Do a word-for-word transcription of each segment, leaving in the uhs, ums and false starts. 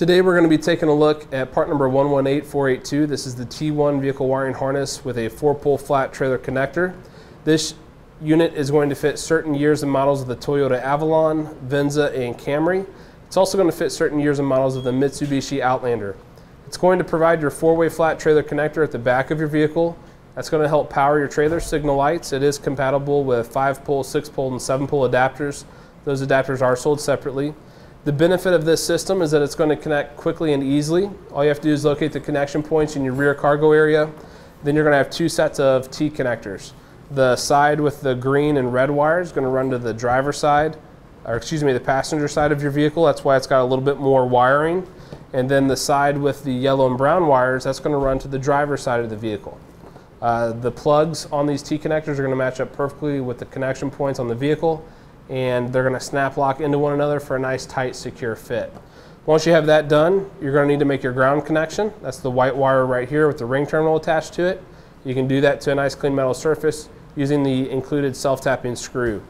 Today we're going to be taking a look at part number one one eight four eight two. This is the T one vehicle wiring harness with a four-pole flat trailer connector. This unit is going to fit certain years and models of the Toyota Avalon, Venza, and Camry. It's also going to fit certain years and models of the Mitsubishi Outlander. It's going to provide your four-way flat trailer connector at the back of your vehicle. That's going to help power your trailer, signal lights. It is compatible with five-pole, six-pole, and seven-pole adapters. Those adapters are sold separately. The benefit of this system is that it's going to connect quickly and easily. All you have to do is locate the connection points in your rear cargo area. Then you're going to have two sets of T connectors. The side with the green and red wire is going to run to the driver side, or excuse me, the passenger side of your vehicle. That's why it's got a little bit more wiring. And then the side with the yellow and brown wires, that's going to run to the driver side of the vehicle. Uh, the plugs on these T connectors are going to match up perfectly with the connection points on the vehicle, and they're going to snap lock into one another for a nice, tight, secure fit. Once you have that done, you're going to need to make your ground connection. That's the white wire right here with the ring terminal attached to it. You can do that to a nice, clean metal surface using the included self-tapping screw.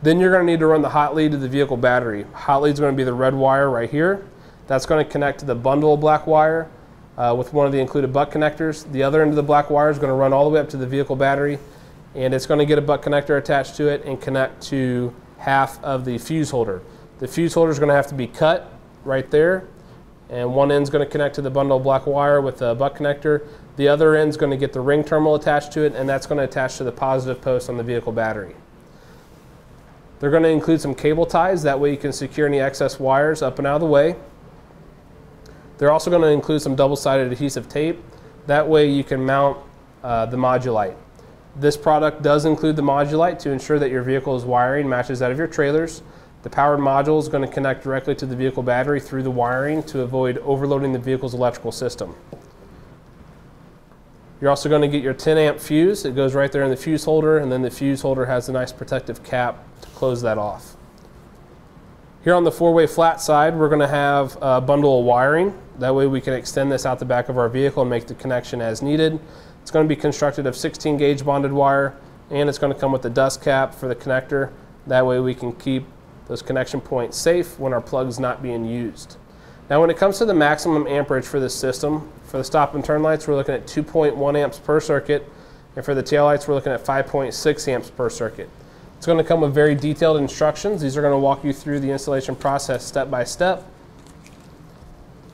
Then you're going to need to run the hot lead to the vehicle battery. Hot lead is going to be the red wire right here. That's going to connect to the bundle of black wire uh, with one of the included butt connectors. The other end of the black wire is going to run all the way up to the vehicle battery, and it's going to get a butt connector attached to it and connect to half of the fuse holder. The fuse holder is going to have to be cut right there, and one end is going to connect to the bundle black wire with the butt connector. The other end is going to get the ring terminal attached to it, and that's going to attach to the positive post on the vehicle battery. They're going to include some cable ties, that way you can secure any excess wires up and out of the way. They're also going to include some double-sided adhesive tape, that way you can mount uh, the Modulite. This product does include the Modulite to ensure that your vehicle's wiring matches that of your trailers. The powered module is going to connect directly to the vehicle battery through the wiring to avoid overloading the vehicle's electrical system. You're also going to get your ten amp fuse. It goes right there in the fuse holder, and then the fuse holder has a nice protective cap to close that off. Here on the four-way flat side, we're going to have a bundle of wiring. That way we can extend this out the back of our vehicle and make the connection as needed. It's going to be constructed of sixteen gauge bonded wire, and it's going to come with a dust cap for the connector. That way we can keep those connection points safe when our plug's not being used. Now when it comes to the maximum amperage for this system, for the stop and turn lights we're looking at two point one amps per circuit, and for the taillights we're looking at five point six amps per circuit. It's going to come with very detailed instructions. These are going to walk you through the installation process step by step.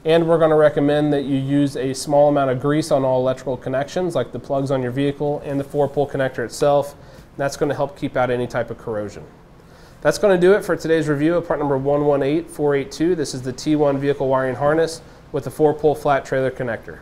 And we're going to recommend that you use a small amount of grease on all electrical connections, like the plugs on your vehicle and the four-pole connector itself. That's going to help keep out any type of corrosion. That's going to do it for today's review of part number one one eight four eight two. This is the T one vehicle wiring harness with the four-pole flat trailer connector.